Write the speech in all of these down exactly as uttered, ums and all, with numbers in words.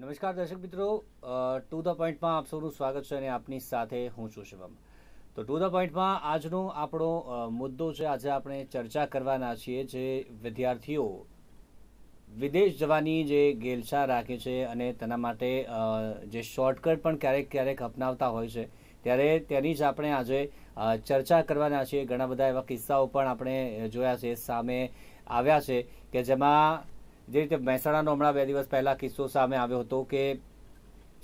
નમસ્કાર દર્શક મિત્રો, ટુ ધ પોઈન્ટમાં આપ સૌનું સ્વાગત છે અને આપની સાથે હું છું શિવમ. તો ટુ ધ પોઈન્ટમાં આજનો આપણો મુદ્દો છે, આજે આપણે ચર્ચા કરવાના છીએ જે વિદ્યાર્થીઓ વિદેશ જવાની જે ગેલછા રાખે છે અને તેના માટે જે શોર્ટકટ પણ ક્યારેક ક્યારેક અપનાવતા હોય છે, ત્યારે તેની જ આપણે આજે ચર્ચા કરવાના છીએ. ઘણા બધા એવા કિસ્સાઓ પણ આપણે જોયા છે, સામે આવ્યા છે કે જેમાં જે રીતે મહેસાણાનો હમણાં બે દિવસ પહેલાં કિસ્સો સામે આવ્યો હતો કે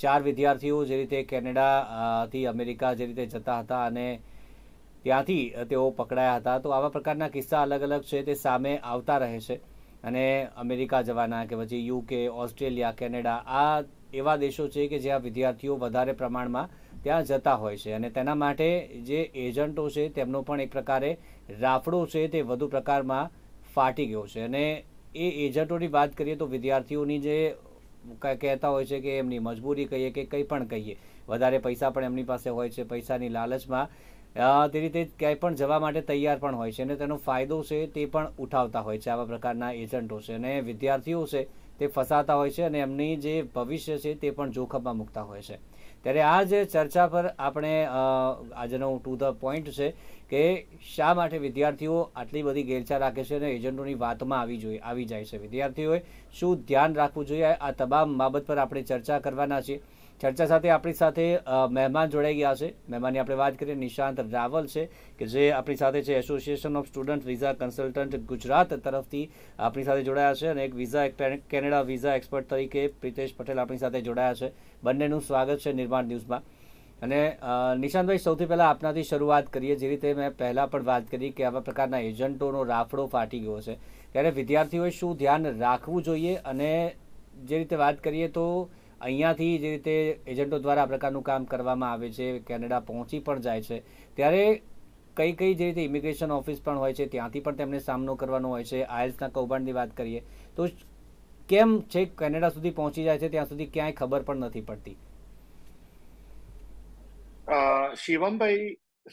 ચાર વિદ્યાર્થીઓ જે રીતે કેનેડાથી અમેરિકા જે રીતે જતા હતા અને ત્યાંથી તેઓ પકડાયા હતા. તો આવા પ્રકારના કિસ્સા અલગ અલગ છે, તે સામે આવતા રહે છે અને અમેરિકા જવાના કે પછી યુકે, ઓસ્ટ્રેલિયા, કેનેડા આ એવા દેશો છે કે જ્યાં વિદ્યાર્થીઓ વધારે પ્રમાણમાં ત્યાં જતા હોય છે અને તેના માટે જે એજન્ટો છે તેમનો પણ એક પ્રકારે રાફડો છે તે વધુ પ્રકારમાં ફાટી ગયો છે. અને એ એજન્ટોની વાત કરીએ તો વિદ્યાર્થીઓની જે કહેતા હોય છે કે એમની મજબૂરી કહીએ કે કંઈ પણ કહીએ, વધારે પૈસા પણ એમની પાસે હોય છે, પૈસાની લાલચમાં તે રીતે ક્યાંય પણ જવા માટે તૈયાર પણ હોય છે અને તેનો ફાયદો છે તે પણ ઉઠાવતા હોય છે. આવા પ્રકારના એજન્ટો છે અને વિદ્યાર્થીઓ છે તે ફસાતા હોય છે અને એમની જે ભવિષ્ય છે તે પણ જોખમમાં મૂકતા હોય છે. ત્યારે આ જે ચર્ચા પર આપણે આજનો ટુ ધ પોઈન્ટ છે કે શા માટે વિદ્યાર્થીઓ આટલી બધી ગેરચાલ રાખે છે અને એજન્ટોની વાતમાં આવી જોઈએ આવી જાય છે, વિદ્યાર્થીઓએ શું ધ્યાન રાખવું જોઈએ, આ તમામ બાબત પર આપણે ચર્ચા કરવાના છીએ. ચર્ચા સાથે આપણી સાથે મહેમાન જોડાઈ ગયા છે. મહેમાનની આપણે વાત કરીએ, નિશાંત રાવલ છે કે જે આપણી સાથે છે, association of student visa consultant Gujarat તરફથી આપણી સાથે જોડાયા છે, અને એક વિઝા કેનેડા વિઝા એક્સપર્ટ તરીકે પ્રિતેશ પટેલ આપણી સાથે જોડાયા છે. બંનેનું સ્વાગત છે નિર્માણ ન્યૂઝમાં. અને નિશાંતભાઈ, સૌથી પહેલાં આપનાથી શરૂઆત કરીએ. જે રીતે મેં પહેલાં પણ વાત કરી કે આવા પ્રકારના એજન્ટોનો રાફડો ફાટી ગયો છે, ત્યારે વિદ્યાર્થીઓએ શું ધ્યાન રાખવું જોઈએ? અને જે રીતે વાત કરીએ તો અહીંયાથી જે રીતે એજન્ટો દ્વારા આ પ્રકારનું કામ કરવામાં આવે છે, કેનેડા પહોંચી પણ જાય છે, ત્યારે કઈ કઈ જે રીતે ઇમિગ્રેશન ઓફિસ પણ હોય છે ત્યાંથી પણ તેમને સામનો કરવાનો હોય છે. આઇલ્સના કૌભાંડની વાત કરીએ તો કેમ છે કેનેડા સુધી પહોંચી જાય છે, ત્યાં સુધી ક્યાંય ખબર પણ નથી પડતી. શિવમભાઈ,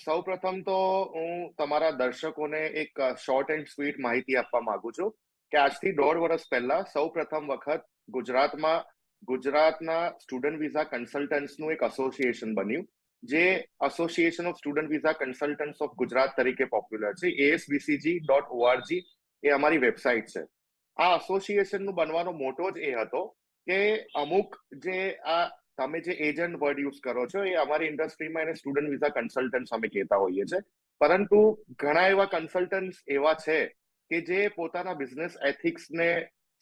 સૌ પ્રથમ તો હું તમારા દર્શકોને એક શોર્ટ એન્ડ સ્વીટ માહિતી આપવા માંગુ છું કે આજથી દોઢ વર્ષ પહેલા સૌ પ્રથમ વખત ગુજરાતમાં ગુજરાતના સ્ટુડન્ટ વિઝા કન્સલ્ટન્ટ્સનું એક એસોસિએશન બન્યું, જે association of student visa consultants of Gujarat તરીકે પોપ્યુલર છે. એએસબીસીજી ડોટ ઓઆરજી એ અમારી વેબસાઇટ છે. આ એસોસિએશનનું બનવાનો મોટો જ એ હતો કે અમુક જે આ તમે જે એજન્ટ વર્ડ યુઝ કરો છો એ અમારી ઇન્ડસ્ટ્રીમાં એને સ્ટુડન્ટ વિઝા કન્સલ્ટન્ટ અમે કહેતા હોઈએ છીએ, પરંતુ ઘણા એવા કન્સલ્ટન્ટ એવા છે કે જે પોતાના બિઝનેસ એથિક્સને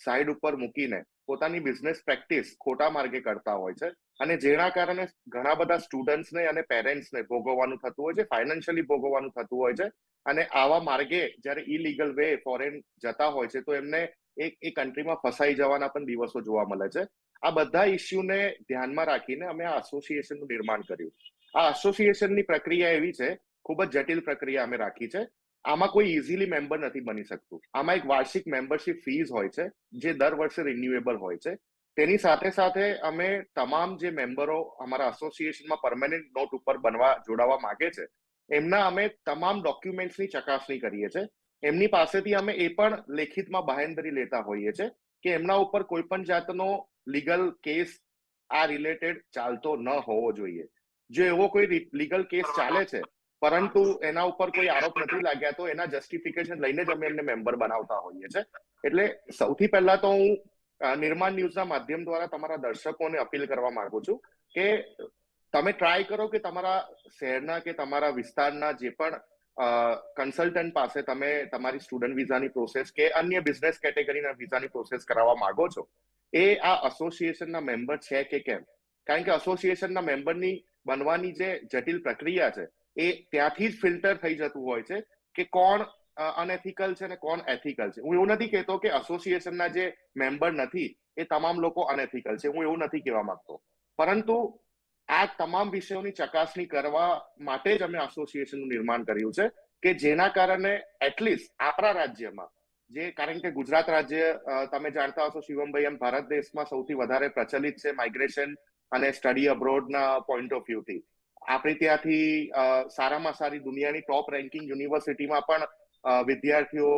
સાઈડ ઉપર મૂકીને પોતાની બિઝનેસ પ્રેક્ટિસ ખોટા માર્ગે કરતા હોય છે અને જેના કારણે ઘણા બધા સ્ટુડન્ટ્સને અને પેરેન્ટ્સને ભોગવવાનું થતું હોય છે, ફાઇનાન્શિયલી ભોગવવાનું થતું હોય છે. અને આવા માર્ગે જ્યારે ઇલીગલ વે ફોરેન જતા હોય છે તો એમને એક એ કન્ટ્રીમાં ફસાઈ જવાના પણ દિવસો જોવા મળે છે. આ બધા ઇસ્યુને ધ્યાનમાં રાખીને અમે આ એસોસિએશનનું નિર્માણ કર્યું. આ એસોસિએશનની પ્રક્રિયા એવી છે, ખૂબ જ જટિલ પ્રક્રિયા અમે રાખી છે. આમાં કોઈ ઇઝીલી મેમ્બર નથી બની શકતું. આમાં એક વાર્ષિક મેમ્બરશીપ ફીઝ હોય છે જે દર વર્ષે રિન્યુએબલ હોય છે. તેની સાથે સાથે અમે તમામ જે મેમ્બરો અમારા એસોસિએશનમાં પરમાનન્ટ નોટ ઉપર બનવા જોડાવા માંગે છે એમના અમે તમામ ડોક્યુમેન્ટ્સની ચકાસણી કરીએ છીએ. એમની પાસેથી અમે એ પણ લેખિતમાં બાહેંધરી લેતા હોઈએ છીએ કે એમના ઉપર કોઈ પણ જાતનો લીગલ કેસ આ રિલેટેડ ચાલતો ન હોવો જોઈએ. જો એવો કોઈ લીગલ કેસ ચાલે છે પરંતુ એના ઉપર કોઈ આરોપ નથી લાગ્યા તો એના જસ્ટિફિકેશન લઈને જ અમે એમને મેમ્બર બનાવતા હોઈએ છીએ. એટલે સૌથી પહેલા તો હું નિર્માણ ન્યૂઝના માધ્યમ દ્વારા તમારા દર્શકોને અપીલ કરવા માંગુ છું કે તમે ટ્રાય કરો કે તમારા શહેરના કે તમારા વિસ્તારના જે પણ કન્સલ્ટન્ટ પાસે તમે તમારી સ્ટુડન્ટ વિઝાની પ્રોસેસ કે અન્ય બિઝનેસ કેટેગરીના વિઝાની પ્રોસેસ કરાવવા માંગો છો એ આ એસોસિએશનના મેમ્બર છે કે કેમ, કારણ કે એસોસિએશનના મેમ્બરની બનવાની જે જટિલ પ્રક્રિયા છે એ ત્યાંથી જ ફિલ્ટર થઈ જતું હોય છે કે કોણ અનએથિકલ છે અને કોણ એથિકલ છે. હું એવું નથી કહેતો કે એસોસિએશનના જે મેમ્બર નથી એ તમામ લોકો અનએથિકલ છે, હું એવું નથી કહેવા માંગતો, પરંતુ આ તમામ વિષયોની ચકાસણી કરવા માટે જ અમે એસોસિએશનનું નિર્માણ કર્યું છે કે જેના કારણે એટલીસ્ટ આપણા રાજ્યમાં જે, કારણ કે ગુજરાત રાજ્ય તમે જાણતા હશો શિવમભાઈ, એમ ભારત દેશમાં સૌથી વધારે પ્રચલિત છે માઇગ્રેશન અને સ્ટડી અબ્રોડના પોઈન્ટ ઓફ વ્યૂથી. આપણે ત્યાંથી સારામાં સારી દુનિયાની ટોપ રેન્કિંગ યુનિવર્સિટીમાં પણ વિદ્યાર્થીઓ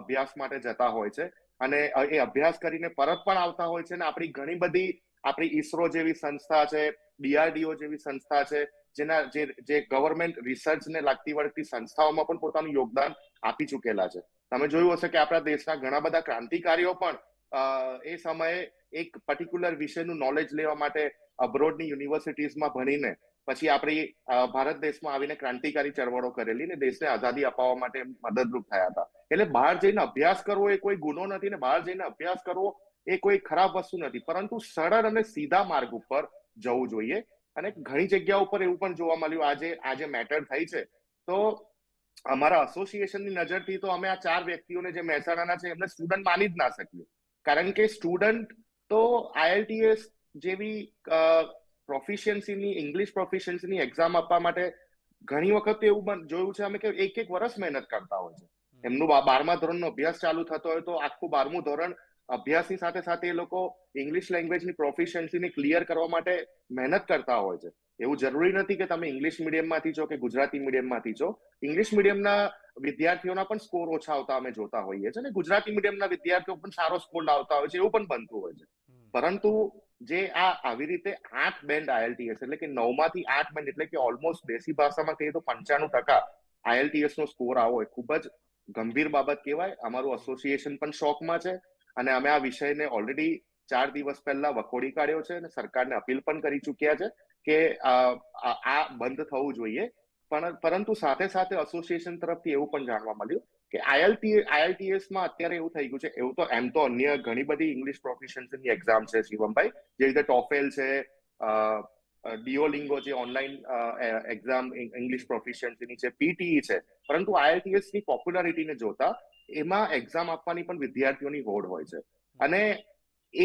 અભ્યાસ માટે જતા હોય છે અને એ અભ્યાસ કરીને પરત પણ આવતા હોય છે અને આપણી ઘણી બધી अपनी इसरो जेवी संस्था है, डीआरडीओ जेवी संस्था है, जेना जे जे गवर्नमेंट रिसर्च ने लगती वळगती संस्थाओं में पण पोतानुं योगदान आपी चुकेला है। तमे जोयुं हशे के आपणा देशना घणा बधा क्रांतिकारीओ पण ए समये एक पर्टिक्युलर विषयनुं नॉलेज लेवा माटे अब्रोडनी युनिवर्सिटीजमां भणीने पछी आपणी भारत देशमां आवीने क्रांतिकारी चळवळो करेली ने देशने आजादी अपाववा माटे मददरूप थया हता। एटले बहार जईने अभ्यास करवो ए कोई गुनो नथी ने बहार जईने अभ्यास करवो ए कोई खराब वस्तु नथी, परंतु सरळ अने सीधा मार्ग पर जवुं जोईए। घणी जग्याओ पर एवुं पण जोवा मळ्युं आजे आजे मेटर थई छे तो अमारा एसोसिएशन नी नजरथी तो अमे आ चार व्यक्तिओने जे महेसाणाना छे एमने स्टुडंट मानी ज ना शकीए, कारण के स्टुडंट तो आईएलटीएस जेवी प्रोफिशियन्सी नी इंग्लिश प्रोफिशियन्सी नी एग्जाम आपवा माटे घणी वखत एवुं जोयुं छे अमे के एक एक वर्ष मेहनत करता होय छे। एमनो बारमા ધોરણનો અભ્યાસ ચાલુ થતો હોય तो આખું બારમું ધોરણ अभ्यास साथे साथे ये लोग इंग्लिश लैंग्वेज नी प्रोफिशिएंसी ने क्लियर करवा माटे मेहनत करता होय छे। एवुं जरूरी नहीं कि तमे इंग्लिश मीडियम मांथी छो के गुजराती मीडियम मांथी छो, इंग्लिश मीडियम ना विद्यार्थीओना पण स्कोर ओछा आवता अमे जोता होईए छे ने गुजराती मीडियम ना विद्यार्थीओ पण सारो स्कोर लावता होय छे, एवुं पण बनतुं होय छे। परंतु जे आ आवी रीते आठ बेंड आईएलटीएस एटले के नवमांथी आठ बेंड एटले के ऑलमोस्ट देशी भाषामां कहीए तो पंचाणु टका आईएलटीएस नो स्कोर आवो ए खूब ज गंभीर बाबत कहेवाय। अमारुं एसोसिएशन पण शोकमां छे અને અમે આ વિષયને ઓલરેડી ચાર દિવસ પહેલા વખોડી કાઢ્યો છે અને સરકારને અપીલ પણ કરી ચૂક્યા છે કે આ બંધ થવું જોઈએ, પણ પરંતુ સાથે સાથે એસોસિએશન તરફથી એવું પણ જાણવા મળ્યું કે આઈઆઈટીએસ માં અત્યારે એવું થઈ ગયું છે, એવું તો એમ તો અન્ય ઘણી બધી ઇંગ્લિશ પ્રોફિશિયન્સીની એક્ઝામ છે શિવમભાઈ, જે રીતે ટોફેલ છે, ડિયોલિંગો જે ઓનલાઈન એક્ઝામ ઇંગ્લિશ પ્રોફિશિયન્સીની છે, પીટીઈ છે, પરંતુ આઈઆઈટીએસની પોપ્યુલારિટીને જોતા એમાં એક્ઝામ આપવાની પણ વિદ્યાર્થીઓની હોડ હોય છે અને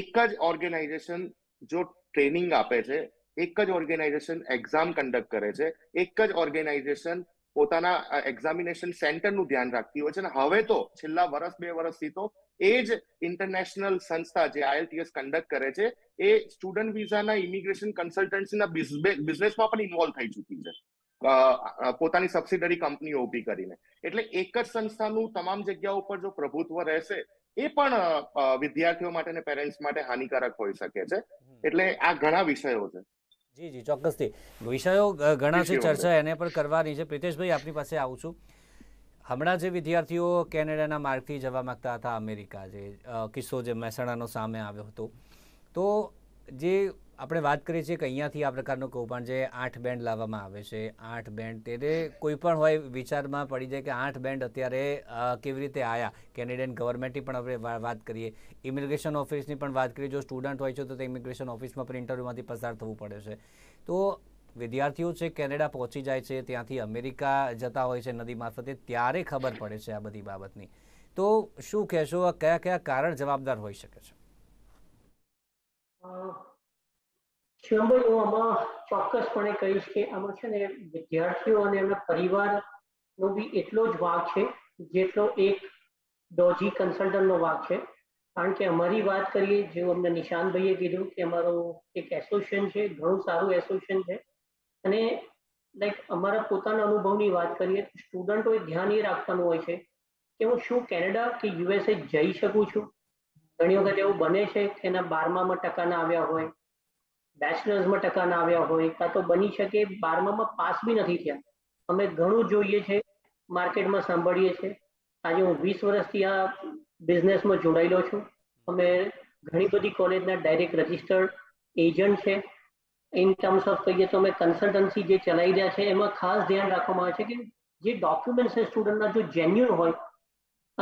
એક જ ઓર્ગેનાઇઝેશન જો ટ્રેનિંગ આપે છે, એક જ ઓર્ગેનાઇઝેશન એક્ઝામ કન્ડક્ટ કરે છે, એક જ ઓર્ગેનાઇઝેશન પોતાના એક્ઝામિનેશન સેન્ટરનું ધ્યાન રાખતી હોય છે અને હવે તો છેલ્લા વર્ષ બે વર્ષથી તો એ જ ઇન્ટરનેશનલ સંસ્થા જે આઈએલટીએસ કન્ડક્ટ કરે છે એ સ્ટુડન્ટ વિઝાના ઇમિગ્રેશન કન્સલ્ટન્સીના બિઝનેસમાં પણ ઇન્વોલ્વ થઈ ચૂકી છે પોતાની સબસિડરી કંપનીઓ ઉભી કરીને। એટલે એક જ સંસ્થાનું તમામ જગ્યાઓ પર જો પ્રભુત્વ રહેશે એ પણ વિદ્યાર્થીઓ માટે અને પેરેન્ટ્સ માટે હાનિકારક હોઈ શકે છે। એટલે આ ઘણા વિષયો છે। જી જી ચોક્કસથી વિષયો ઘણા છે, ચર્ચા એને પર કરવાની છે। પ્રિતેશભાઈ આપની પાસે આવું છું। હમણાં જે વિદ્યાર્થીઓ કેનેડાના માર્ગથી જવા માંગતા હતા અમેરિકા, જે કિસ્સો જે મહેસાણાનો સામે આવ્યો હતો, તો જે આપણે વાત કરીએ છીએ કે અહીંયાથી આ પ્રકારનું કૌભાંડ જે આઠ બેન્ડ લાવવામાં આવે છે, આઠ બેન્ડ તેને કોઈ પણ હોય વિચારમાં પડી જાય કે આઠ બેન્ડ અત્યારે કેવી રીતે આવ્યા, કેનેડિયન ગવર્મેન્ટની પણ આપણે વાત કરીએ, ઇમિગ્રેશન ઓફિસની પણ વાત કરીએ, જો સ્ટુડન્ટ હોય છે તો તે ઇમિગ્રેશન ઓફિસમાં પણ ઇન્ટરવ્યૂમાંથી પસાર થવું પડે છે, તો વિદ્યાર્થીઓ છે કેનેડા પહોંચી જાય છે, ત્યાંથી અમેરિકા જતા હોય છે નદી મારફતે, ત્યારે ખબર પડે છે આ બધી બાબતની। તો શું કહેશો, આ કયા કયા કારણ જવાબદાર હોઈ શકે છે? શિવમભાઈ હું આમાં ચોક્કસપણે કહીશ કે આમાં છે ને વિદ્યાર્થીઓ અને એમના પરિવારનો બી એટલો જ વાંક છે જેટલો એક ડોજી કન્સલ્ટન્ટનો વાંક છે, કારણ કે અમારી વાત કરીએ જેવું અમને નિશાંતભાઈએ કીધું કે અમારું એક એસોસિએશન છે, ઘણું સારું એસોસિએશન છે, અને લાઈક અમારા પોતાના અનુભવની વાત કરીએ તો સ્ટુડન્ટોએ ધ્યાન એ રાખવાનું હોય છે કે હું શું કેનેડા કે યુએસએ જઈ શકું છું। ઘણી વખત એવું બને છે કે એના બારમામાં ટકા ના આવ્યા હોય, બેચલર્સમાં ટકા ના આવ્યા હોય, કાં તો બની શકે બારમામાં પાસ બી નથી થયા। અમે ઘણું જોઈએ છે, માર્કેટમાં સાંભળીએ છીએ। આજે હું વીસ વર્ષથી આ બિઝનેસમાં જોડાયેલો છું। અમે ઘણી બધી કોલેજના ડાયરેક્ટ રજિસ્ટર્ડ એજન્ટ છે। ઇન ટર્મ્સ ઓફ કહીએ તો અમે કન્સલ્ટન્સી જે ચલાવી રહ્યા છે એમાં ખાસ ધ્યાન રાખવામાં આવે છે કે જે ડોક્યુમેન્ટ્સ છે સ્ટુડન્ટના જો જેન્યુન હોય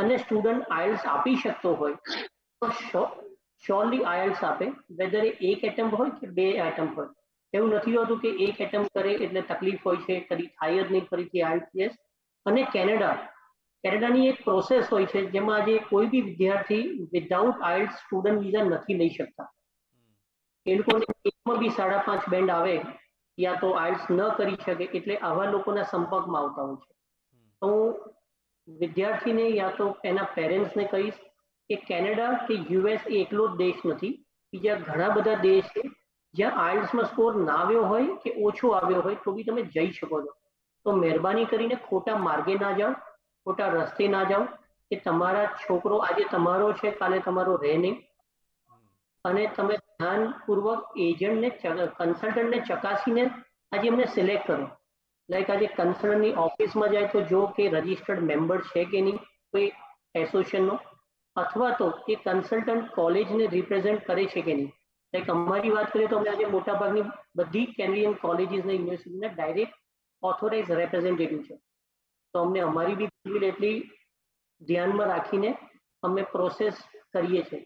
અને સ્ટુડન્ટ આયલ્સ આપી શકતો હોય તો શ્યોરલી આયલ્સ આપે, વેધર એ એક એટેમ્પ હોય કે બે એટેમ્પ હોય। એવું નથી હોતું કે એક એટેમ્પ કરે એટલે તકલીફ હોય છે, કદી થાય જ નહીં ફરીથી આઈએલટીએસ। અને કેનેડા કેનેડાની એક પ્રોસેસ હોય છે જેમાં આજે કોઈ બી વિદ્યાર્થી વિધાઉટ આયલ્સ સ્ટુડન્ટ વિઝા નથી લઈ શકતા। એ લોકોને એકમાં બી સાડા પાંચ બેન્ડ આવે યા તો આયલ્સ ન કરી શકે, એટલે આવા લોકોના સંપર્કમાં આવતા હોય છે। તો હું વિદ્યાર્થીને યા તો એના પેરેન્ટ્સને કહીશ કે કેનેડા કે યુએસ એકલો જ દેશ નથી, બીજા ઘણા બધા દેશ છે જ્યાં આઈએલ્ટ્સમાં સ્કોર ના આવ્યો હોય કે ઓછો આવ્યો હોય તો બી તમે જઈ શકો છો। તો મહેરબાની કરીને ખોટા માર્ગે ના જાઓ, ખોટા રસ્તે ના જાઓ કે તમારા છોકરો આજે તમારો છે કાલે તમારો રહે નહીં, અને તમે ध्यानपूर्वक एजेंट ने कंसल्टंट ने चकासीने आज हमने सिलेक्ट करो लाइक आज कंसल्टंट ની ઓફિસ માં જાય તો જો કે રજિસ્ટર્ડ મેમ્બર છે કે નહીં કોઈ એસોસિએશન નો अथवा तो એ કન્સલ્ટન્ટ કોલેજ ને રિપ્રેઝન્ટ કરે છે કે નહીં લાઈક અમારી વાત કરીએ તો અમે આજે મોટા ભાગની બધી કેનેડિયન કોલેજીસ ને યુનિવર્સિટી ને ડાયરેક્ટ ઓથોરાઇઝ रिप्रेजेंटेटिव છે तो हमने અમારી બી ફિલ એટલી ધ્યાન માં રાખીને અમે પ્રોસેસ કરીએ છે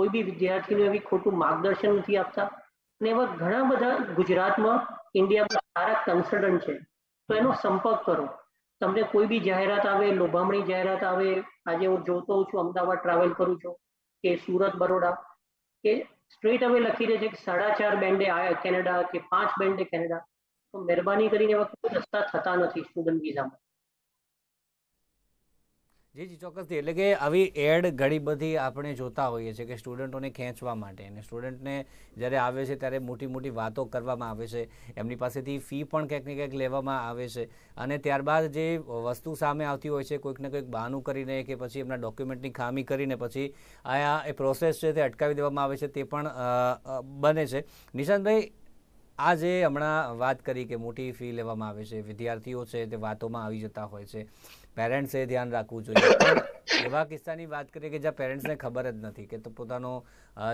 कोई भी विद्यार्थी ने भी खोटू मार्गदर्शन नहीं आपता ने व घणा बधा गुजरात में इंडिया में सारा कंसल्टंट है तो एनो संपर्क करो तमने कोई भी जाहरात आवे लोभामणी जाहरात आवे आज हूँ जोतो छूँ अमदावाद ट्रावेल करूँ छूँ के सूरत बड़ोड़ा के स्ट्रेट अवे लखी रहे छे के साढ़ा चार बेंडे आया केनेडा के पांच बेंडे केनेडा तो मेहरबानी करीने कोई रस्ता थता नथी स्टूडंट वीजा में जी जी चौक्स एटले कि आवी एड घणी बधी आपणे जोता होईए छे कि स्टूडेंटोने खेंचवा माटे अने स्टूडेंटने ज्यारे आवे छे त्यारे मोटी मोटी वातो करवामां आवे छे एमनी पासेथी फी पण कंईक ने कंईक लेवामां आवे छे अने त्यारबाद जे वस्तु सामे आवती होय छे कोईक ने कोईक बहानु करीने के पछी एमना डॉक्युमेंटनी खामी करीने पछी आ ए प्रोसेस छे ते अटकावी देवामां आवे छे ते पण बने छे। निशांतभाई आज हमणां वात करी के मोटी फी लेवामां आवे छे विद्यार्थीओ छे ते वातोमां आवी जता होय छे पेरेंट्स से ध्यान राखवू जोईए एवा किस्सानी वात करीए के ज्यां पेरेंट्स ने खबर ज नथी के तो पोतानो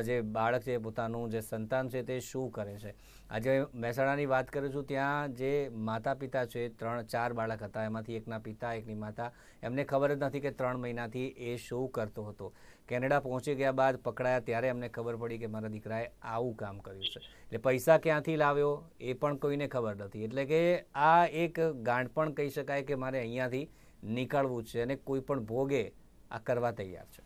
जे बाळक छे पोतानुं जे संतान छे ते शुं करे छे। आजे महेसाणानी वात करूं छुं त्यां जे माता पिता छे त्रण चार बाळक हता एमांथी एकना पिता एकनी माता एमने खबर ज नथी के त्रण महीनाथी ए शुं करतो हतो केनेडा पहोंची गया बाद पकड़ाया त्यारे अमने खबर पड़ी के मारा दीकराए आवुं काम कर्युं छे एटले पैसा क्यांथी लाव्यो ए पण कोईने खबर नथी एटले के आ एक गांठ पण कही शकाय के मारे अहींयाथी निकळवू छे अने कोई पण भोगे आ करवा तैयार छे।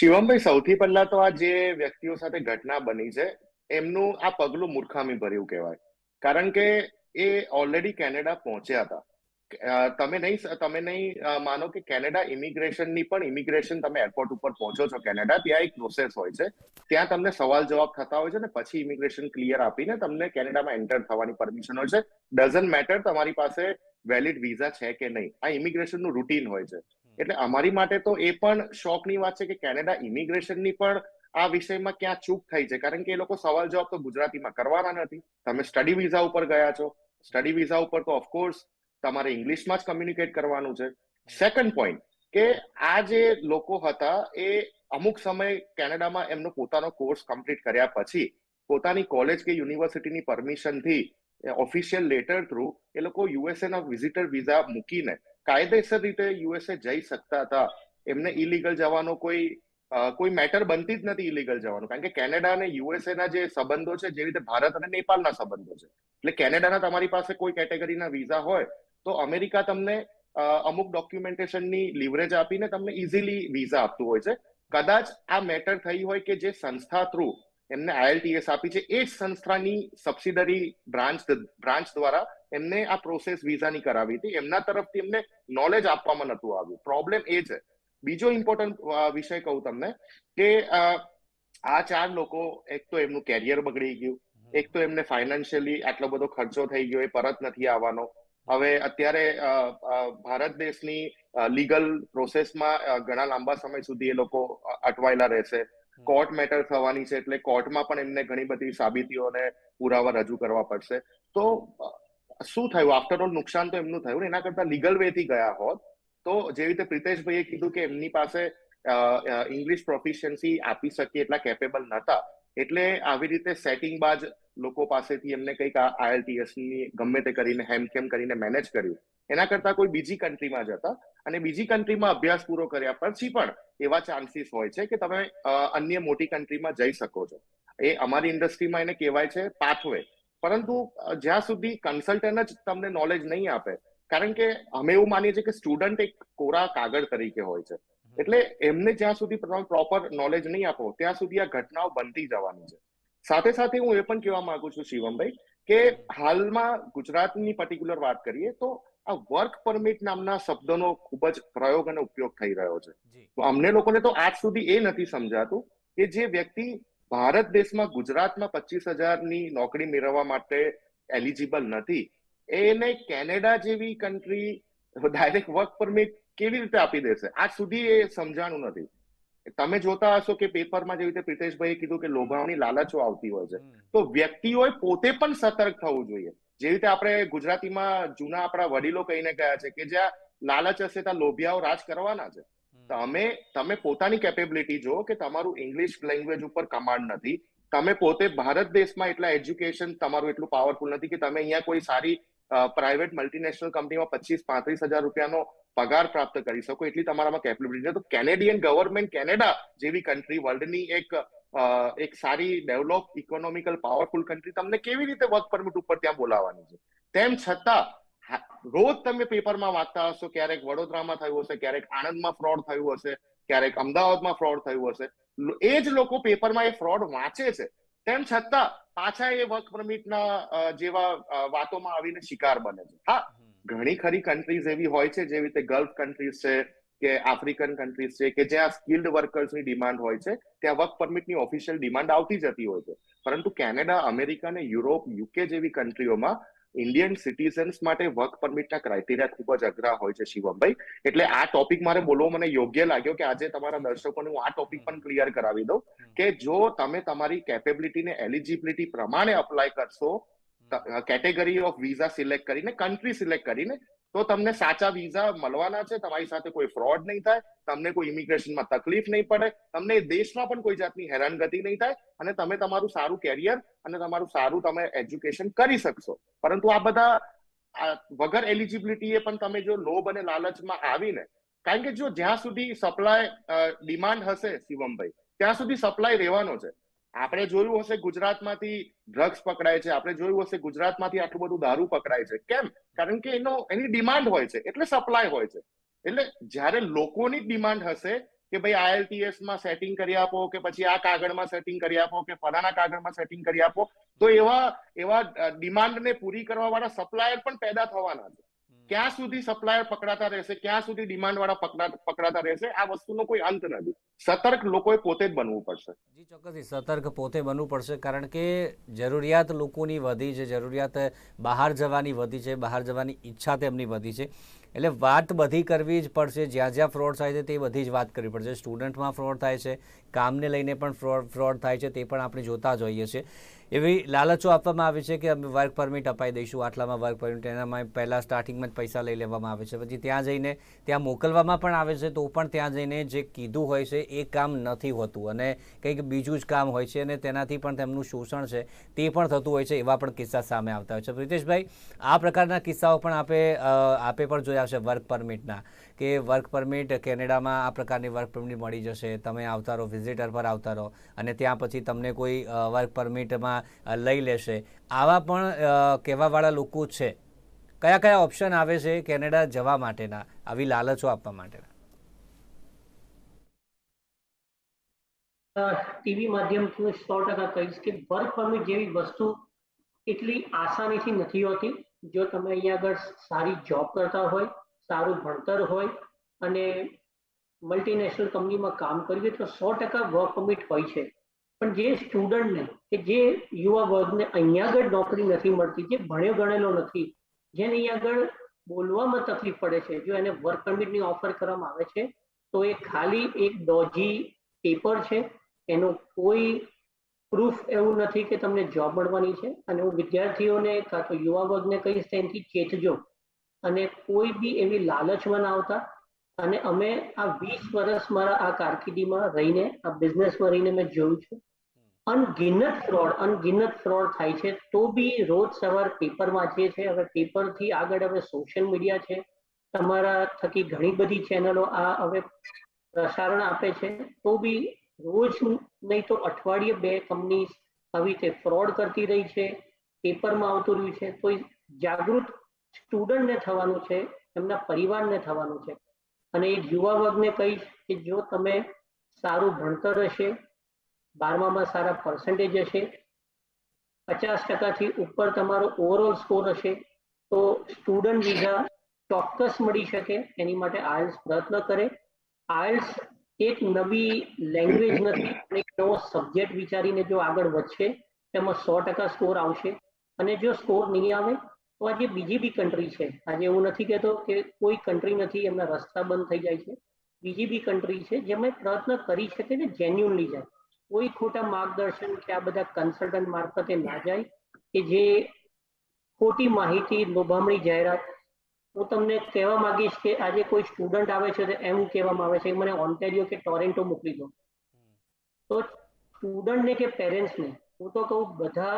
शिवमभाई सौथी पहला तो आ जे व्यक्तिओ साथे घटना बनी छे एमनु आ पगलू मूर्खामी भर्यु कहेवाय कारण के ए ऑलरेडी केनेडा पहोंच्या हता તમે નહીં તમે નહીં માનો કે કેનેડા ઇમિગ્રેશનની પણ ઇમિગ્રેશન તમે એરપોર્ટ ઉપર પહોંચો છો કેનેડા ત્યાં એક પ્રોસેસ હોય છે ત્યાં તમને સવાલ જવાબ થતા હોય છે ને પછી ઇમિગ્રેશન ક્લિયર આપીને તમને કેનેડામાં એન્ટર થવાની પરમિશન હોય છે ડઝન્ટ મેટર તમારી પાસે વેલિડ વિઝા છે કે નહીં આ ઇમિગ્રેશનનું રૂટીન હોય છે એટલે અમારી માટે તો એ પણ શોકની વાત છે કે કેનેડા ઇમિગ્રેશનની પણ આ વિષયમાં ક્યાં ચૂક થઈ છે કારણ કે એ લોકો સવાલ જવાબ તો ગુજરાતીમાં કરવાના નથી તમે સ્ટડી વિઝા ઉપર ગયા છો સ્ટડી વિઝા ઉપર તો ઓફકોર્સ તમારે ઇંગ્લિશમાં જ કમ્યુનિકેટ કરવાનું છે। સેકન્ડ પોઈન્ટ કે આ જે લોકો હતા એ અમુક સમય કેનેડામાં એમનો પોતાનો કોર્સ કમ્પ્લીટ કર્યા પછી પોતાની કોલેજ કે યુનિવર્સિટીની પરમિશનથી ઓફિશિયલ લેટર થ્રુ એ લોકો યુએસએના વિઝિટર વિઝા મૂકીને કાયદેસર રીતે યુએસએ જઈ શકતા હતા એમને ઇલીગલ જવાનો કોઈ કોઈ મેટર બનતી જ નથી ઇલીગલ જવાનું કારણ કે કેનેડા અને યુએસએના જે સંબંધો છે જે રીતે ભારત અને નેપાળના સંબંધો છે એટલે કેનેડાના તમારી પાસે કોઈ કેટેગરીના વિઝા હોય तो अमेरिका तमने अमुक डॉक्यूमेंटेशन नी लीवरेज आपीने तमने इजीली वीजा आपतुं होय छे कदाच आ मेटर थई होय के जे संस्था थ्रू एमने आईएलटीएस आपी छे ए संस्थानी सब्सिडरी ब्रांच ब्रांच द्वारा एमने आ प्रोसेस वीजा नी करावी हती एमना तरफथी एमने नॉलेज आपवामां नहोतुं आव्युं प्रॉब्लम ए छे। बीजो इम्पोर्टंट विषय कहूं तमने के आ चार लोको एक तो एमनुं कैरियर बगड़ी गयुं एक तो एमने फाइनान्शियली आटलो बधो खर्चो थई गयो ए परत नथी आववानो હવે અત્યારે ભારત દેશની લીગલ પ્રોસેસમાં ઘણા લાંબા સમય સુધી એ લોકો અટવાયેલા રહેશે કોર્ટ મેટર થવાની છે એટલે કોર્ટમાં પણ એમને ઘણી બધી સાબિતીઓને પુરાવા રજૂ કરવા પડશે તો શું થયું આફ્ટર ઓલ નુકસાન તો એમનું થયું એના કરતા લીગલ વેથી ગયા હોત તો જેવી રીતે પ્રિતેશભાઈએ કીધું કે એમની પાસે ઇંગ્લિશ પ્રોફિશિયન્સી આપી શકીએ એટલા કેપેબલ નહોતા એટલે આવી રીતે સેટિંગબાજ લોકો પાસેથી એમને કંઈક આ આઈએલટીએસ ની ગમે તે કરીને હેમખેમ કરીને મેનેજ કર્યું એના કરતા કોઈ બીજી કન્ટ્રીમાં જતા અને બીજી કન્ટ્રીમાં અભ્યાસ પૂરો કર્યા પછી પણ એવા ચાન્સીસ હોય છે કે તમે અન્ય મોટી કન્ટ્રીમાં જઈ શકો છો એ અમારી ઇન્ડસ્ટ્રીમાં એને કહેવાય છે પાથવે પરંતુ જ્યાં સુધી કન્સલ્ટન્ટ જ તમને નોલેજ નહીં આપે કારણ કે અમે એવું માનીએ છીએ કે સ્ટુડન્ટ એક કોરા કાગળ તરીકે હોય છે એટલે એમને જ્યાં સુધી પ્રોપર નોલેજ નહીં આપો ત્યાં સુધી આ ઘટનાઓ બનતી જવાની છે। સાથે સાથે હું એ પણ કહેવા માંગુ છું શિવમભાઈ કે હાલમાં ગુજરાતની પર્ટિક્યુલર વાત કરીએ તો આ વર્ક પરમિટ નામના શબ્દનો ખૂબ જ પ્રયોગ અને ઉપયોગ થઈ રહ્યો છે તો અમને લોકોને તો આજ સુધી એ નથી સમજાતું કે જે વ્યક્તિ ભારત દેશમાં ગુજરાતમાં પચીસ હજારની નોકરી મેળવવા માટે એલિજિબલ નથી એને કેનેડા જેવી કન્ટ્રી ડાયરેક્ટ વર્ક પરમિટ કેવી રીતે આપી દેશે આજ સુધી એ સમજાણું નથી। તમે જોતા હશો કે પેપરમાં જેવી રીતે પ્રિતેશભાઈએ કીધું કે લોભાવની લાલચો આવતી હોય છે, તો વ્યક્તિઓએ પોતે પણ સતર્ક થવું જોઈએ. જેવી રીતે આપણે ગુજરાતીમાં જૂના આપણા વડીલો કહીને ગયા છે કે જ્યાં લાલચ હશે ત્યાં લોભિયાઓ રાજ કરવાના છે. તમે તમે પોતાની કેપેબિલિટી જો કે તમારું ઇંગ્લિશ લેંગ્વેજ ઉપર કમાન્ડ નથી, તમે પોતે ભારત દેશમાં એટલા એજ્યુકેશન તમારું એટલું પાવરફુલ નથી કે તમે અહીંયા કોઈ સારી પ્રાઇવેટ મલ્ટીનેશનલ કંપનીમાં પચીસ પાંત્રીસ હજાર રૂપિયાનો पगार प्राप्त करी सको एटली तमारामां कैपेबिलिटी छे. तो कैनेडियन गवर्नमेंट कैनेडा जेवी कंट्री वर्ल्ड नी एक एक सारी डेवलप इकोनॉमिकल पावरफुल कंट्री तमने केवी रीते वर्क परमिट उपर त्यां बोलावानी छे. तेम छतां रोज तमे पेपरमां वांचता हशो क्यारेक वडोदरामां थयुं हशे, क्यारेक आणंदमां फ्रॉड थयुं हशे, क्यारेक अमदावादमां फ्रॉड थयुं हशे. ए ज लोको पेपरमां ए फ्रॉड वांचे छे તેમ છતાં પાછા એ વર્ક પરમિટના જેવા વાતોમાં આવીને શિકાર બને છે. હા, ઘણી ખરી કન્ટ્રીઝ એવી હોય છે જેવી રીતે ગલ્ફ કન્ટ્રીઝ છે કે આફ્રિકન કન્ટ્રીઝ છે કે જ્યાં સ્કિલ્ડ વર્કર્સની ડિમાન્ડ હોય છે, ત્યાં વર્ક પરમિટની ઓફિશિયલ ડિમાન્ડ આવતી જતી હોય છે. પરંતુ કેનેડા, અમેરિકા અને યુરોપ, યુકે જેવી કન્ટ્રીઓમાં ઇન્ડિયન સિટીઝન્સ માટે વર્ક પરમિટના ક્રાઇટેરિયા ખૂબ જ અઘરા હોય છે. શિવમભાઈ, એટલે આ ટોપિક મારે બોલવો મને યોગ્ય લાગ્યો કે આજે તમારા દર્શકોને હું આ ટોપિક પણ ક્લિયર કરાવી દઉં કે જો તમે તમારી કેપેબિલિટીને એલિજિબિલિટી પ્રમાણે અપ્લાય કરશો, કેટેગરી ઓફ વિઝા સિલેક્ટ કરીને, કન્ટ્રી સિલેક્ટ કરીને, તો તમને સાચા વિઝા મળવાના છે. તમારી સાથે કોઈ ફ્રોડ નહીં થાય, તમને કોઈ ઇમિગ્રેશનમાં તકલીફ નહીં પડે, તમને દેશમાં પણ કોઈ જાતની હેરાનગતિ નહીં થાય અને તમે તમારું સારું કેરિયર અને તમારું સારું તમે એજ્યુકેશન કરી શકશો. પરંતુ આ બધા વગર એલિજિબિલિટી એ પણ તમે જો લોભ અને લાલચમાં આવીને, કારણ કે જો જ્યાં સુધી સપ્લાય ડિમાન્ડ હશે શિવમભાઈ, ત્યાં સુધી સપ્લાય રહેવાનો છે. આપણે જોયું હશે ગુજરાતમાંથી ડ્રગ્સ પકડાય છે, આપણે જોયું હશે ગુજરાતમાંથી આટલું બધું દારૂ પકડાય છે. કેમ? કારણ કે એનો એની ડિમાન્ડ હોય છે એટલે સપ્લાય હોય છે. એટલે જ્યારે લોકોની ડિમાન્ડ હશે કે ભાઈ આઈએલટીએસ માં સેટિંગ કરી આપો, કે પછી આ કાગળમાં સેટિંગ કરી આપો, કે ફલાના કાગળમાં સેટિંગ કરી આપો, તો એવા એવા ડિમાન્ડને પૂરી કરવા વાળા સપ્લાયર પણ પેદા થવાના છે. ક્યાં સુધી સપ્લાયર પકડાતા રહેશે, ક્યાં સુધી ડિમાન્ડ વાળા પકડાતા રહેશે, આ વસ્તુનો કોઈ અંત નથી. સતર્ક લોકોએ પોતે જ બનવું પડશે. જી ચોક્કસથી સતર્ક પોતે બનવું પડશે, કારણ કે જરૂરિયાત લોકોની વધી છે, જરૂરિયાત બહાર જવાની વધી છે, બહાર જવાની ઈચ્છા તેમની વધી છે. એટલે વાત બધી કરવી જ પડશે. જ્યાં જ્યાં ફ્રોડ થાય છે તે બધી જ વાત કરવી પડશે. સ્ટુડન્ટમાં ફ્રોડ થાય છે, કામને લઈને પણ ફ્રોડ ફ્રોડ થાય છે, તે પણ આપણે જોતા જ હોઈએ છીએ. એવી લાલચો આપવામાં આવી છે કે અમે વર્ક પરમિટ અપાઈ દઈશું, આટલામાં વર્ક પરમિટ, એનામાં પહેલાં સ્ટાર્ટિંગમાં જ પૈસા લઈ લેવામાં આવે છે, પછી ત્યાં જઈને ત્યાં મોકલવામાં પણ આવે છે, તો પણ ત્યાં જઈને જે કીધું હોય છે એ કામ નથી હોતું અને કંઈક બીજું જ કામ હોય છે અને તેનાથી પણ તેમનું શોષણ છે તે પણ થતું હોય છે. એવા પણ કિસ્સા સામે આવતા હોય છે. પ્રિતેશભાઈ, આ પ્રકારના કિસ્સાઓ પણ આપે આપે પણ જોયા આવશે વર્ક પરમિટના, કે વર્ક પરમિટ કેનેડામાં આ પ્રકારની વર્ક પરમિટ મળી જશે, તમે આવતા રહો, વિઝિટર પર આવતા રહો અને ત્યાં પછી તમને કોઈ વર્ક પરમિટમાં લઈ લેશે, આવા પણ કહેવાવાળા લોકો છે. કયા કયા ઓપ્શન આવે છે કેનેડા જવા માટેના, આવી લાલચો આપવા માટેના? ટીવી માધ્યમથી સો ટકા કહીશ કે વર્ક પરમિટ જેવી વસ્તુ એટલી આસાનીથી નથી હોતી. જો તમે અહીંયા આગળ સારી જોબ કરતા હોય, સારું ભણતર હોય અને મલ્ટીનેશનલ કંપનીમાં કામ કરવી હોય તો સો ટકા વર્ક પરમિટ હોય છે. પણ જે સ્ટુડન્ટને કે જે યુવા વર્ગને અહીંયા આગળ નોકરી નથી મળતી, જે ભણ્યો ગણેલો નથી, જેને અહીંયા આગળ બોલવામાં તકલીફ પડે છે, જો એને વર્ક પરમિટની ઓફર કરવામાં આવે છે તો એ ખાલી એક ડોઝી પેપર છે. એનો કોઈ પ્રૂફ એવું નથી કે તમને જોબ મળવાની છે. અને હું વિદ્યાર્થીઓને કાં તો યુવા વર્ગને કહીશ તેનાથી ચેતજો અને કોઈ બી એવી લાલચમાં ના આવતા. અને અમે આ વીસ વર્ષ મારા આ કારકિર્દીમાં રહીને, આ બિઝનેસમાં રહીને મેં જોયું છે અનગિનત ફ્રોડ અનગિનત ફ્રોડ થાય છે. તો બી રોજ સવાર પેપર વાંચીએ છીએ. હવે પેપરથી આગળ હવે સોશિયલ મીડિયા છે, તમારા થકી ઘણી બધી ચેનલો આ હવે પ્રસારણ આપે છે. તો બી રોજ નહીં તો અઠવાડિયે બે કંપની આવી રીતે ફ્રોડ કરતી રહી છે, પેપરમાં આવતું રહ્યું છે. તો જાગૃત સ્ટુડન્ટને થવાનું છે, એમના પરિવારને થવાનું છે. અને એ યુવા વર્ગને કહીશ કે જો તમે સારું ભણતર હશે, બારમામાં સારા પર્સન્ટેજ હશે, પચાસ ટકાથી ઉપર તમારો ઓવરઓલ સ્કોર હશે તો સ્ટુડન્ટ વિઝા ચોક્કસ મળી શકે. એની માટે આયલ્સ પ્રયત્ન કરે. આયલ્સ એક નવી લેંગ્વેજ નથી, એક નવો સબ્જેક્ટ વિચારીને જો આગળ વધશે તેમાં સો ટકા સ્કોર આવશે. અને જો સ્કોર નહીં આવે તો આજે બીજી બી કન્ટ્રી છે, આજે એવું નથી કહેતો કે કોઈ કન્ટ્રી નથી એમના રસ્તા બંધ થઈ જાય છે. बीजी बी कंट्री है जेम प्रयत्न करी सके जेन्युनली जाए, कोई खोटा मार्गदर्शन के आ बधा कंसल्टंट मार्फते ना जाए कि जे खोटी माहिती लोभामणी जाहरात। हूँ तमने कहवा मागीश कि आज कोई स्टूडंट आवे छे तो एम कहेवामां आवे छे मैंने ओंटारियो के टोरेंटो मोकली दो, तो स्टूडंट ने के पेरेंट्स ने हूँ तो कहूँ बधा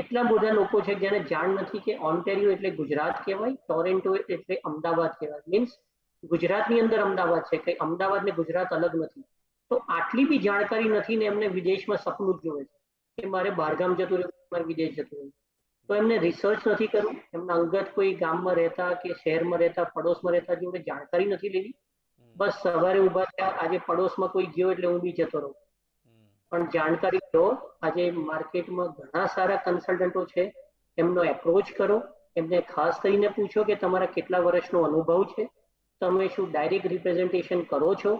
एटला बधा लोको छे जेने जाण नथी के ओंटारियो एटले गुजरात कहेवाय, टोरेंटो एटले अमदावाद कहेवाय। मीन्स गुजरातनी अंदर अमदावाद छे के अमदावाद ने गुजरात अलग नथी, तो आटली बी जाणकारी नथी ने एमने विदेशमां सपनुं ज जोवे छे के मारे बहारगाम जतुं रहेवुं, मारे विदेश जतुं रहेवुं, तो एमने रिसर्च नहीं करूं, एमना अंगत कोई गाम में रहता के शहर में रहता पड़ोस में रहता जो जानकारी नहीं लेवी, बस सवारे उभा था आज पड़ोस में कोई गयो एटले ऊंबी जतो रहो। पण जानकारी लो, आज मार्केट में घणा सारा कंसल्टंटो छे, एमनो एप्रोच करो, एमने खास करीने पूछो कि तमारा केटला वर्षनो अनुभव छे, तमे शुं डायरेक्ट रिप्रेजेंटेशन करो छो,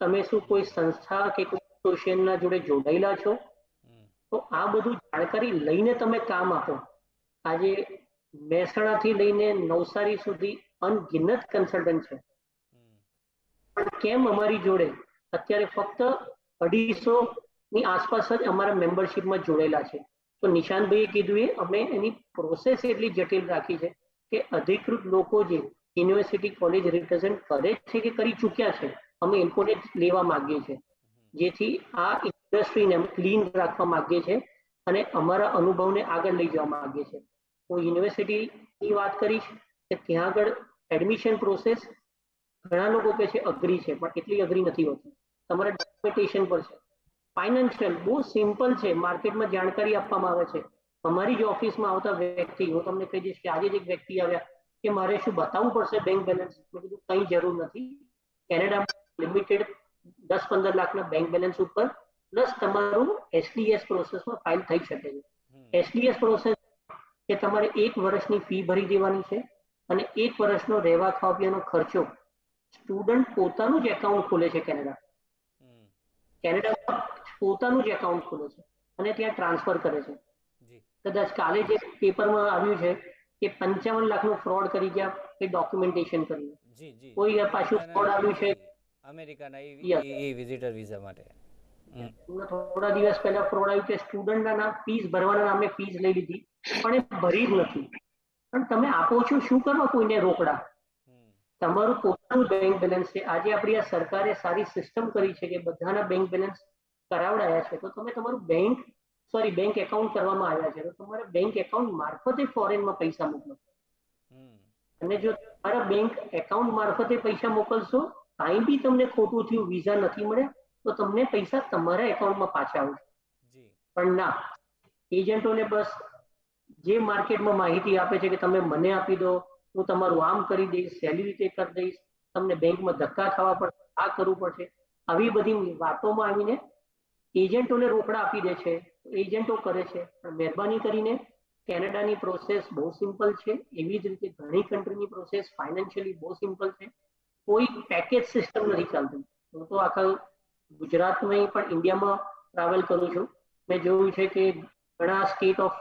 तमे शुं कोई संस्था के कोई एसोसिएशनना जोड़े जोड़ायेला छो, तो आ बधुं जानकारी लईने तमे काम आपो। आजे मेहसाणा थी लईने नवसारी सुधी अनगिनत कंसल्टंट छे, पण केम अमारी जोड़े अत्यारे फक्त अढ़ीसो ની आसपास ज अमारा मेम्बरशिप में जोड़ेला छे। तो निशांत भाई कीधुं ए अमे एनी प्रोसेस एटली जटिल राखी छे के अधिकृत लोको जे यूनिवर्सिटी कॉलेज रिप्रेजेंट करे छे के करी चूक्या छे अमे एमकोने लेवा मांगीए छे, जेथी आ इंडस्ट्रीने अमे क्लीन राखवा मांगीए छे અને અમારા અનુભવને આગળ લઈ જવા માંગે છે। હું યુનિવર્સિટીની વાત કરીશ કે ત્યાં આગળ એડમિશન પ્રોસેસ ઘણા લોકો કહે છે અઘરી છે, પણ એટલી અઘરી નથી હોતી, તમારા ડોક્યુમેન્ટેશન પર છે, ફાઇનાન્શિયલ બહુ સિમ્પલ છે, માર્કેટમાં જાણકારી આપવામાં આવે છે। અમારી જે ઓફિસમાં આવતા વ્યક્તિ, હું તમને કહી દઈશ કે આજે જ એક વ્યક્તિ આવ્યા કે મારે શું બતાવવું પડશે બેંક બેલેન્સ? મેં કીધું કંઈ જરૂર નથી, કેનેડામાં લિમિટેડ દસ પંદર લાખના બેંક બેલેન્સ ઉપર प्लस તમારું એસડીએસ પ્રોસેસમાં ફાઇલ થઈ શકે છે। એસડીએસ પ્રોસેસ કે તમારે એક વર્ષની ફી ભરી દેવાની છે અને એક વર્ષનો રહેવા ખાવાનો ખર્ચો સ્ટુડન્ટ પોતાનું જ એકાઉન્ટ ખોલે છે, કેનેડા કેનેડામાં પોતાનું જ એકાઉન્ટ ખોલે છે અને ત્યાં ટ્રાન્સફર કરે છે। કદાચ કાલે જે પેપરમાં આવ્યું છે કે પંચાવન લાખનો ફ્રોડ કરી ગયા કે ડોક્યુમેન્ટેશન કરીને, કોઈ પાછું ફ્રોડ આવ્યું છે અમેરિકાના એ વિઝિટર વિઝા માટે। થોડા દિવસ પહેલા ફ્રોડ આવ્યું કે સ્ટુડન્ટના નામ ફીસ ભરવાના નામે ફીસ લઈ લીધી પણ એ ભરી જ નથી। પણ તમે આપો છો શું કરો કોઈને રોકડા? તમારું પોતાનું બેંક બેલેન્સ છે। આજે આપણી આ સરકારે સારી સિસ્ટમ કરી છે કે બધાના બેંક બેલેન્સ કરાવડાયા છે, તો તમે તમારું બેંક સોરી બેંક એકાઉન્ટ કરવામાં આવ્યા છે, તો તમારે બેંક એકાઉન્ટ મારફતે ફોરેનમાં પૈસા મોકલો। અને જો તમારા બેંક એકાઉન્ટ મારફતે પૈસા મોકલશો કાંઈ બી તમને ખોટું થયું, વિઝા નથી મળ્યા, तो तमने पैसा तमारा एकाउंट में पाचा आवशे। पण ना, एजेंटो ने बस जे मार्केट में माहिती आपे छे के तमे मने आपी दो, हूँ तमारुं आम करी दईश, सहेली रीते कर दईश, तमने बैंक में धक्का खावा पड़शे, आ करवू पड़शे, आवी बधी वातोमां आवीने एजेंटो ने रोकड़ा आपी दे छे, एजेंटो करे छे। पण महेरबानी करीने केनेडानी प्रोसेस बहु सिम्पल छे, एवी ज रीते घणी कंट्रीनी प्रोसेस फाइनान्शियली बहु सिम्पल छे, कोई पेकेज सिस्टम नथी चालती। हूँ तो आखा गुजरात में पर इंडिया में ट्रावल करूँ छूँ, मैं जोयुं छे के घणा स्टेट ऑफ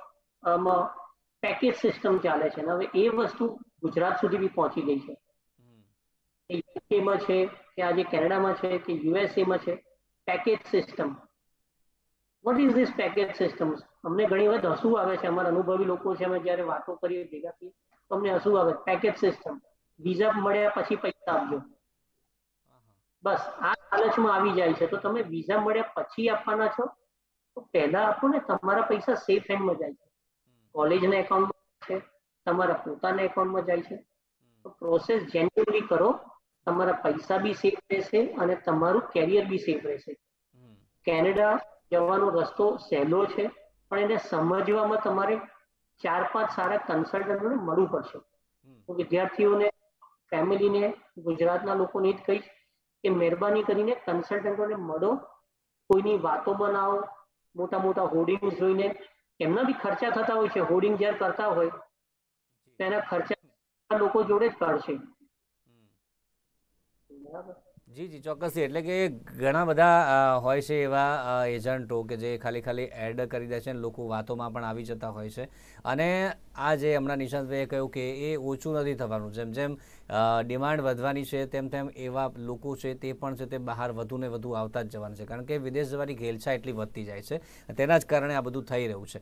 पैकेज सीस्टम चाले छे, हवे ए वस्तु गुजरात सुधी भी पहुंची गई है। यूके में छे के आज केनेडा में छे के यूएसए में छे package system. What is this package system? अमने घणी वखत हसू आवे छे, अमारा अनुभवी लोको छे, अमे ज्यारे वातो करीए भेगा थी तो अमने हसू आवे। पैकेज सीस्टम, वीजा मळ्या पछी पैसा आपजो, बस आ लालचમાં આવી જાય છે। તો તમે વિઝા મળ્યા પછી આપવાના છો, તો પહેલા આપો ને, તમારા પૈસા સેફ હેન્ડમાં જાય છે, કોલેજના એકાઉન્ટમાં છે, તમારા પોતાના એકાઉન્ટમાં જાય છે। તો પ્રોસેસ જેન્યુઅલી કરો, તમારા પૈસા બી સેફ રહેશે અને તમારું કેરિયર બી સેફ રહેશે। કેનેડા જવાનો રસ્તો સહેલો છે, પણ એને સમજવામાં તમારે ચાર પાંચ સારા કન્સલ્ટન્ટને મળવું પડશે। હું વિદ્યાર્થીઓને, ફેમિલીને, ગુજરાતના લોકોને જ કહીશ કે મહેરબાની કરીને કન્સલ્ટન્ટોને મળો, કોઈની વાતો બનાવો, મોટા મોટા હોર્ડિંગ્સ જોઈને એમના બી ખર્ચા થતા હોય છે, હોર્ડિંગ જ્યારે કરતા હોય તેના ખર્ચા લોકો જોડે જ કરશે। જી જી ચોક્કસથી, એટલે કે ઘણા બધા હોય છે એવા એજન્ટો કે જે ખાલી ખાલી એડ કરી દે છે, લોકો વાતોમાં પણ આવી જતા હોય છે। અને आज हमारा निशांतभाई कहूँ कि ये ओछू नहीं थवानुं जेम जेम डिमांड वधवानी छे तेम तेम एवा लोको छे ते पण छे ते बहार वधु ने वधु आवता ज जवाना छे कारण के विदेश जवानी घेलछा एटली वधती जाय छे तेना ज कारणे आ बधुं थई रह्युं छे।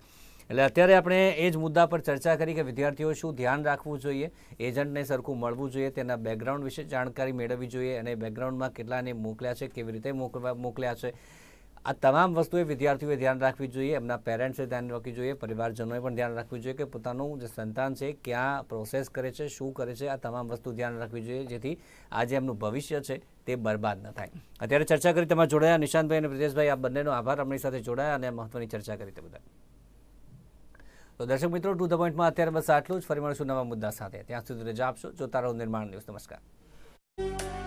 एटले अत्यारे आपणे ए ज मुद्दा पर चर्चा करी के विद्यार्थीओ शुं ध्यान राखवुं जोईए, एजंटने सरखुं मळवुं जोईए, तेना बेकग्राउंड विशे जाणकारी मेळववी जोईए अने बेकग्राउंडमां केटलाने मोकल्या छे, केवी रीते मोकल्या छे, आ तमाम वस्तुए विद्यार्थीओए ध्यान राखवी जोईए, एमना पेरेंट्से ध्यान राखवी जोईए, परिवारजनोए पण ध्यान राखवी जोईए के पोतानुं जे संतान छे क्यां प्रोसेस करे छे, शुं करे छे, आ तमाम वस्तु ध्यान राखवी जोईए जेथी आज एमनुं भविष्य छे ते बर्बाद न थाय। अत्यारे चर्चा करी तमारा जोडाया निशांतभाई अने प्रितेशभाई, आप बंनेनो आभार अपनी साथे जोडाया अने महत्वनी चर्चा करी ते बदल। तो दर्शक मित्रों, टू द पॉइंट में अत्यारे बस आटलुं ज, फरी मळीशुं नवा मुद्दा साथे, त्यां सुधी रजा आपशो, जोता रहो निर्माण न्यूज। नमस्कार।